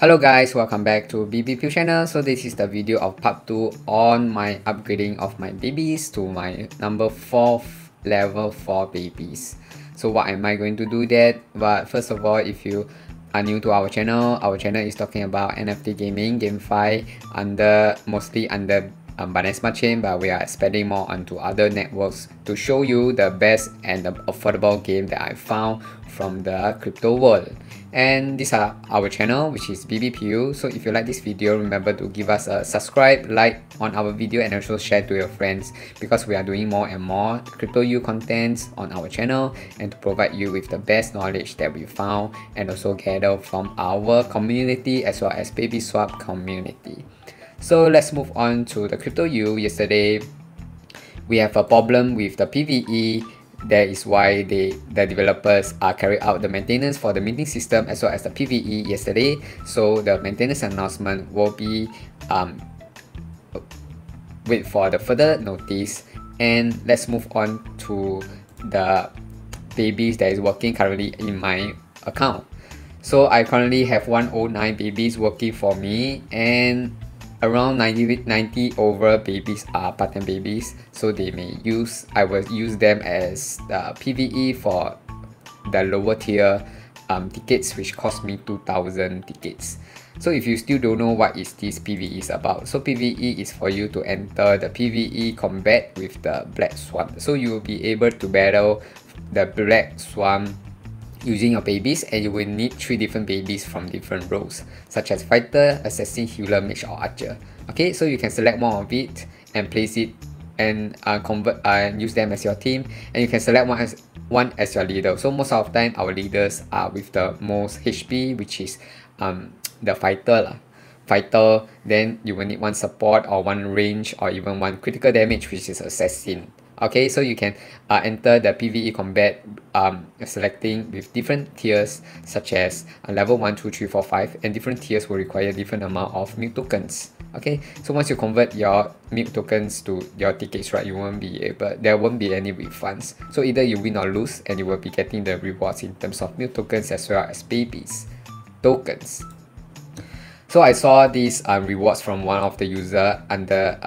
Hello guys, welcome back to BBPU channel. So this is the video of part 2 on my upgrading of my babies to my number 4 level 4 babies. So what am I going to do that? But first of all, if you are new to our channel is talking about NFT gaming, GameFi, mostly under Binance chain, but we are expanding more onto other networks to show you the best and the affordable game that I found from the crypto world. And these are our channel, which is BBPU. So if you like this video, remember to give us a subscribe, like on our video, and also share to your friends, because we are doing more and more CryptoU contents on our channel and to provide you with the best knowledge that we found and also gather from our community as well as baby swap community. So let's move on to the CryptoU. Yesterday we have a problem with the PVE. That is why the developers are carrying out the maintenance for the minting system as well as the PVE yesterday. So the maintenance announcement will be wait for the further notice. And let's move on to the babies that is working currently in my account. So I currently have 109 babies working for me, and around 90 over babies are part-time babies, so they may use, I will use them as the PVE for the lower tier tickets, which cost me 2,000 tickets. So if you still don't know what is this PVE is about, so PVE is for you to enter the PVE combat with the Black Swan. So you will be able to battle the Black Swan using your babies, and you will need 3 different babies from different roles, such as fighter, assassin, healer, mage, or archer. Okay, so you can select one of it and place it and convert and use them as your team, and you can select one as your leader. So most of the time our leaders are with the most HP, which is the fighter. Then you will need 1 support or 1 range or even 1 critical damage, which is assassin. Okay, so you can enter the PvE combat selecting with different tiers, such as level 1, 2, 3, 4, 5, and different tiers will require different amount of MILK tokens. Okay, so once you convert your MILK tokens to your tickets, right, there won't be any refunds. So either you win or lose, and you will be getting the rewards in terms of MILK tokens as well as babies tokens. So I saw these rewards from one of the user under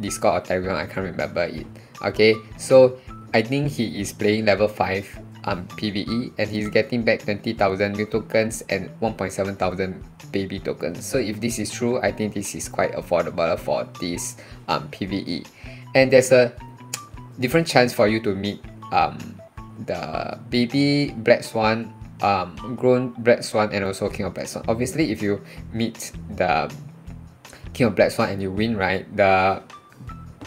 Discord or Telegram, I can't remember it. Okay, so I think he is playing level 5 PVE, and he's getting back 20,000 MILK tokens and 1,700 baby tokens. So if this is true, I think this is quite affordable for this PVE. And there's a different chance for you to meet the baby Black Swan, grown Black Swan, and also King of Black Swan. Obviously, if you meet the King of Black Swan and you win, right,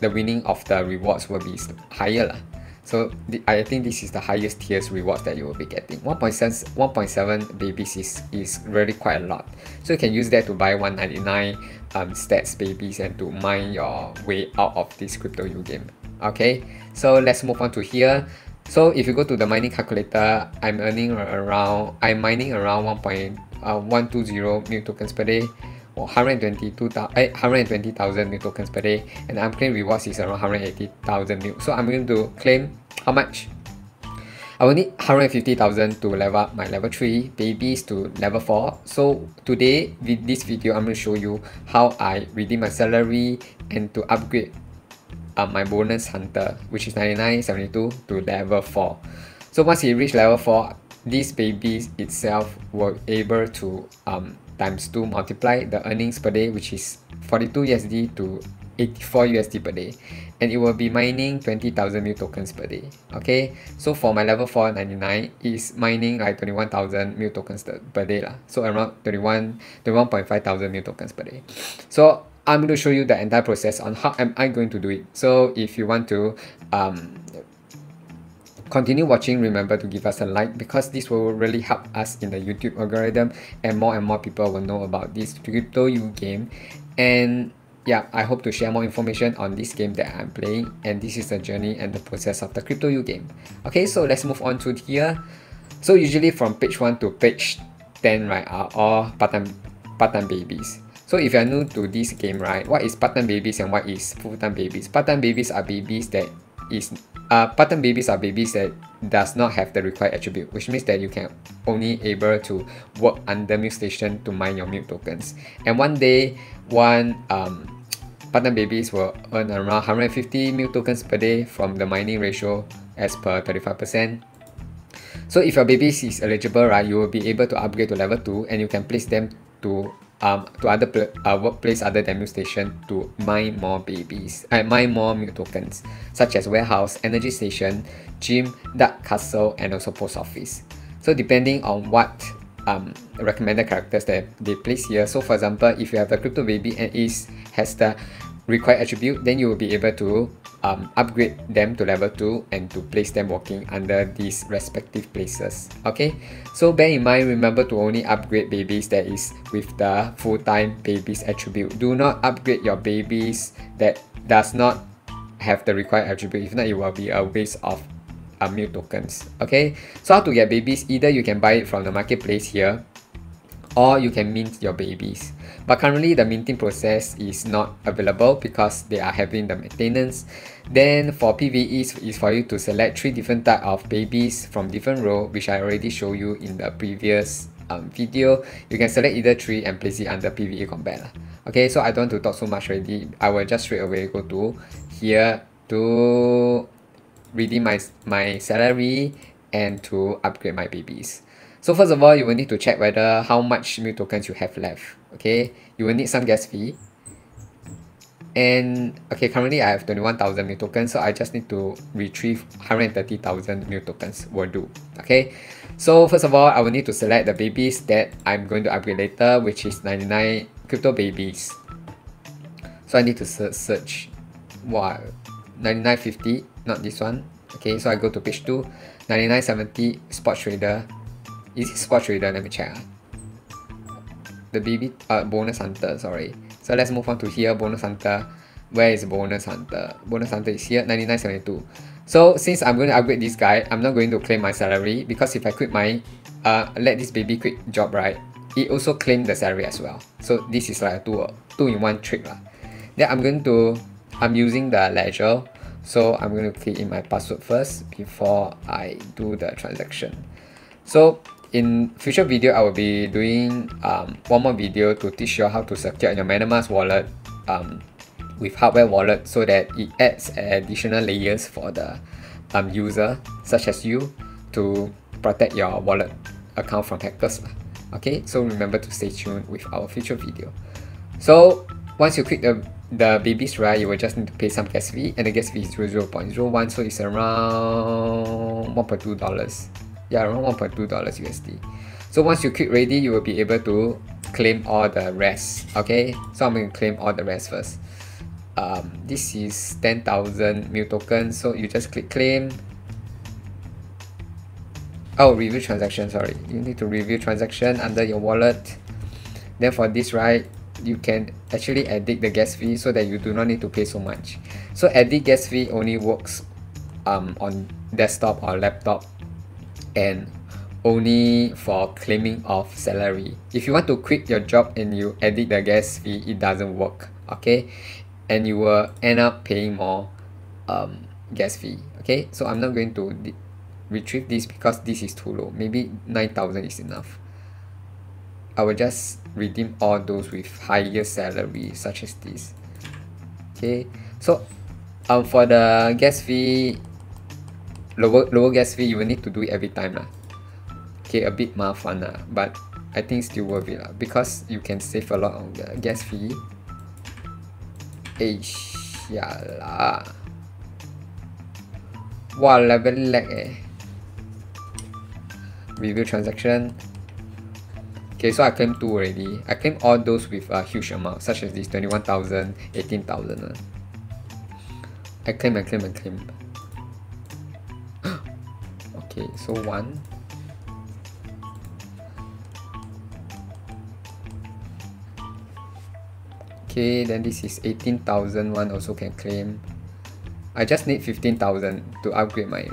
the winning of the rewards will be higher lah. So I think this is the highest tiers rewards that you will be getting. 1.7 babies is really quite a lot. So you can use that to buy 199 stats babies and to mine your way out of this CryptoU game. Okay, so let's move on to here. So if you go to the mining calculator, I'm mining around 1.120 MILK tokens per day, or 120,000 MILK tokens per day, and I'm claiming rewards is around 180,000 MILK. So I'm going to claim how much? I will need 150,000 to level up my level 3 babies to level 4. So today with this video, I'm going to show you how I redeem my salary and to upgrade my bonus hunter, which is 9972, to level 4. So once he reach level 4, these babies itself were able to times 2 multiply the earnings per day, which is 42 USD to 84 USD per day, and it will be mining 20,000 MILK tokens per day. Okay, so for my level 499 is mining like 21,000 MILK tokens per day lah. So around 21,500 MILK tokens per day. So I'm going to show you the entire process on how am I going to do it. So if you want to continue watching, remember to give us a like, because this will really help us in the YouTube algorithm, and more people will know about this CryptoU game. And yeah, I hope to share more information on this game that I'm playing, and this is the journey and the process of the CryptoU game. Okay, so let's move on to here. So usually from page 1 to page 10, right, are all part-time babies. So if you are new to this game, right, what is part-time babies and what is full-time babies? Part-time babies are babies that is button babies are babies that does not have the required attribute, which means that you can only able to work under milk station to mine your milk tokens. And one day, one button babies will earn around 150 milk tokens per day from the mining ratio as per 35%. So if your babies is eligible, right, you will be able to upgrade to level 2 and you can place them to other workplace other than milk station to mine more babies, mine more milk tokens, such as warehouse, energy station, gym, dark castle, and also post office. So depending on what recommended characters that they place here. So for example, if you have a crypto baby and has the required attribute, then you will be able to upgrade them to level 2 and to place them working under these respective places. Okay, so bear in mind, remember to only upgrade babies that is with the full-time babies attribute. Do not upgrade your babies that does not have the required attribute, if not it will be a waste of milk tokens. Okay, so how to get babies? Either you can buy it from the marketplace here, or you can mint your babies. But currently the minting process is not available because they are having the maintenance. Then for PVEs is for you to select 3 different types of babies from different row, which I already show you in the previous video. You can select either 3 and place it under PVE combat. Okay, so I don't want to talk so much already. I will just straight away go to here to redeem my salary and to upgrade my babies. So first of all, you will need to check whether how much milk tokens you have left. Okay, you will need some gas fee. And okay, currently I have 21,000 milk tokens, so I just need to retrieve 130,000 milk tokens will do. Okay, so first of all, I will need to select the babies that I'm going to upgrade later, which is 99 crypto babies. So I need to search what 9950, not this one. Okay, so I go to page 2, 9970 spot trader. Is it spot trader? Let me check. The baby bonus hunter, sorry. So let's move on to here, bonus hunter. Where is bonus hunter? Bonus hunter is here, 9972. So since I'm going to upgrade this guy, I'm not going to claim my salary, because if I quit my let this baby quit job, right, it also claims the salary as well. So this is like a two-in-one trick lah. Then I'm using the Ledger, so I'm going to key in my password first before I do the transaction. So in future video, I will be doing one more video to teach you how to secure your MetaMask wallet with hardware wallet, so that it adds additional layers for the user such as you to protect your wallet account from hackers. Okay, so remember to stay tuned with our future video. So once you click the babies, right, you will just need to pay some gas fee, and the gas fee is 0.01, so it's around $1.2. Yeah, around $1.2 USD. So once you click ready, you will be able to claim all the rest. Okay, so I'm going to claim all the rest first. This is 10,000 milk tokens, so you just click claim. Oh, review transaction, sorry. You need to review transaction under your wallet. Then for this, right, you can actually edit the gas fee so that you do not need to pay so much. So edit gas fee only works on desktop or laptop, and only for claiming of salary. If you want to quit your job and you edit the gas fee, it doesn't work. Okay, and you will end up paying more gas fee. Okay, so I'm not going to retrieve this because this is too low. Maybe 9,000 is enough. I will just redeem all those with higher salary, such as this. Okay, so for the gas fee, lower gas fee, you will need to do it every time lah. Okay, a bit mafan lah, but I think still worth it lah, because you can save a lot on the gas fee. Eh, yalah. Wah, level lag eh. Review transaction. Okay, so I claimed 2 already. I claimed all those with a huge amount, such as this 21,000, 18,000 lah. I claim and claim and claim. Okay, so 1. Okay, then this is 18,000. One also can claim. I just need 15,000 to upgrade my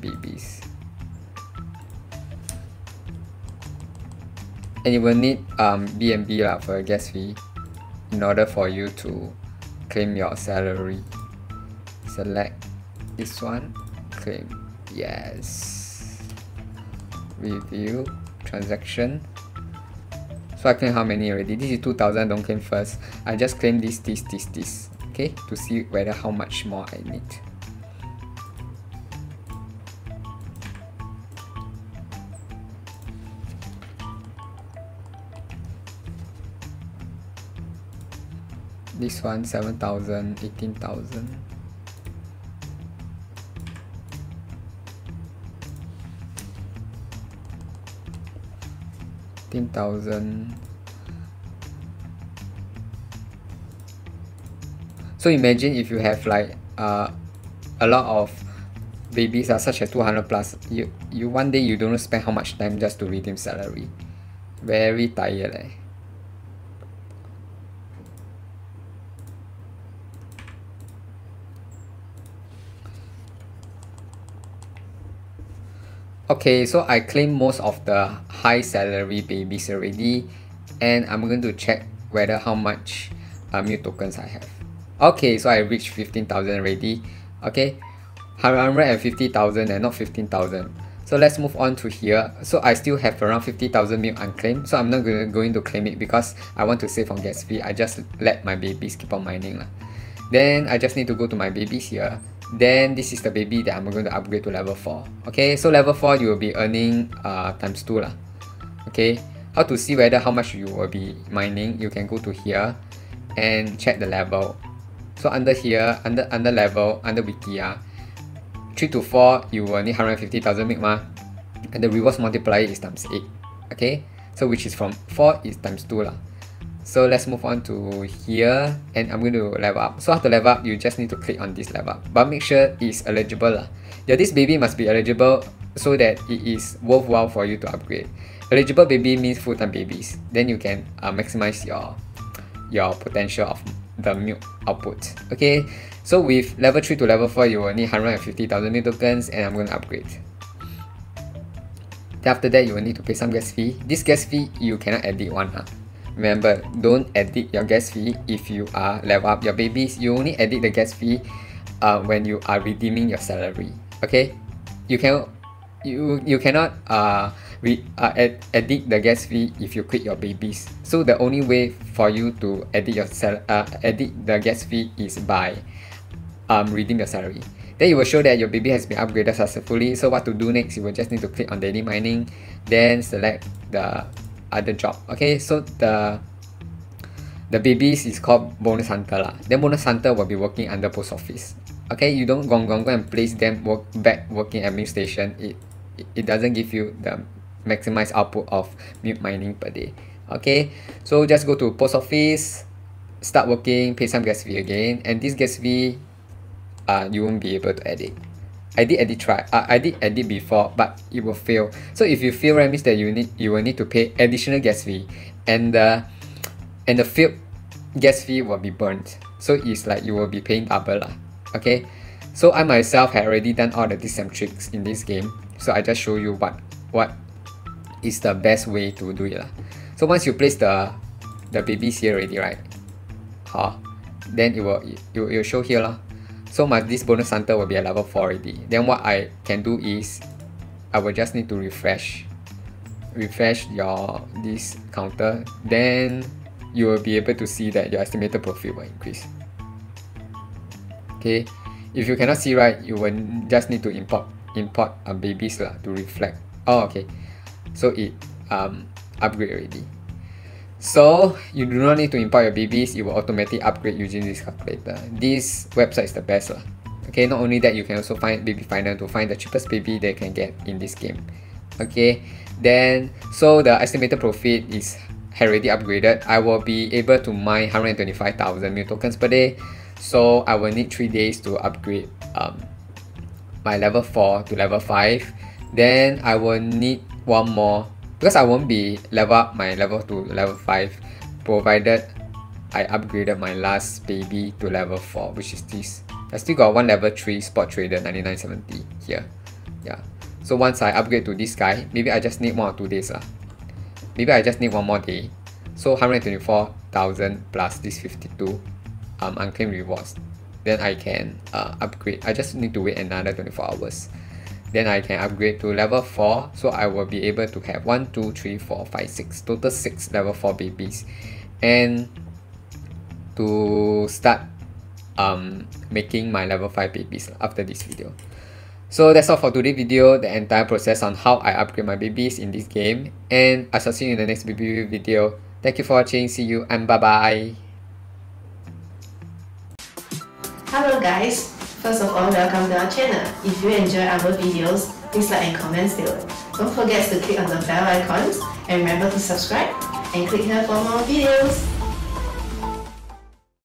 babies. And you will need BNB lah for a gas fee in order for you to claim your salary. Select this one, click yes, review transaction. So I claim how many already? This is 2000. Don't claim first. I just claim this, okay, to see whether how much more I need. This one 7,000, 18,000. So imagine if you have like a lot of babies are such as 200 plus, you one day you don't spend how much time just to redeem salary. Very tired, eh? Okay, so I claim most of the high salary babies already, and I'm going to check whether how much new tokens I have. Okay, so I reached 15,000 already. Okay, 150,000 and not 15,000. So let's move on to here. So I still have around 50,000 milk unclaimed. So I'm not going to claim it because I want to save on gas fee. I just let my babies keep on mining lah. Then I just need to go to my babies here. Then this is the baby that I'm going to upgrade to level 4. Okay, so level 4 you will be earning times 2 lah. Okay, how to see whether how much you will be mining, you can go to here and check the level. So under here, under level, under Wikia, 3 to 4 you will need 150,000 MILK ma, and the rewards multiplier is times 8. Okay, so which is from 4 is times 2 lah. So let's move on to here, and I'm going to level up. So how to level up, you just need to click on this level up, but make sure it's eligible lah. Yeah, this baby must be eligible so that it is worthwhile for you to upgrade. Eligible baby means full-time babies. Then you can maximize your potential of the milk output. Okay, so with level 3 to level 4 you will need 150,000 milk tokens, and I'm going to upgrade. Then after that you will need to pay some gas fee. This gas fee you cannot edit one lah. Remember, don't edit your gas fee if you are level up your babies. You only edit the gas fee when you are redeeming your salary. Okay, you cannot edit the gas fee if you quit your babies. So the only way for you to edit your edit the gas fee is by redeem your salary. Then you will show that your baby has been upgraded successfully. So what to do next? You will just need to click on daily mining, then select the other job. Okay, so the babies is called bonus hunter lah. Then bonus hunter will be working under post office. Okay, you don't go and place them working administration. It doesn't give you the maximized output of milk mining per day. Okay, so just go to post office, start working, pay some gas fee again, and this gas fee you won't be able to edit. I did edit before, but it will fail. So if you fail, that means that you will need to pay additional gas fee, and the failed gas fee will be burnt. So it's like you will be paying double lah. Okay, so I myself had already done all the disem tricks in this game, so I just show you what is the best way to do it lah. So once you place the babies here already, right? Huh? Then it will show here lah. So this bonus hunter will be at level 4 already. Then what I can do is I will just need to refresh this counter. Then you will be able to see that your estimated profit will increase. Okay, if you cannot see right, you will just need to import babies lah to reflect. Oh, okay, so it upgrade already. So you do not need to import your babies, it will automatically upgrade using this calculator. This website is the best lah. Okay, not only that, you can also find Baby Finder to find the cheapest baby they can get in this game. Okay, then so the estimated profit is already upgraded. I will be able to mine 125,000 milk tokens per day. So I will need 3 days to upgrade my level 4 to level 5. Then I will need one more, because I won't be level up my level to level 5 provided I upgraded my last baby to level 4, which is this. I still got one level 3 spot trader 9970 here. Yeah, so once I upgrade to this guy, maybe I just need 1 or 2 days lah. Maybe I just need one more day. So 124,000 plus this 52 unclaimed rewards then I can upgrade. I just need to wait another 24 hours. Then I can upgrade to level 4, so I will be able to have 1, 2, 3, 4, 5, 6, total 6 level 4 babies. And to start making my level 5 babies after this video. So that's all for today's video, the entire process on how I upgrade my babies in this game. And I shall see you in the next BBPU video. Thank you for watching, see you and bye-bye. Hello guys. First of all, welcome to our channel. If you enjoy our videos, please like and comment below. Don't forget to click on the bell icons and remember to subscribe and click here for more videos.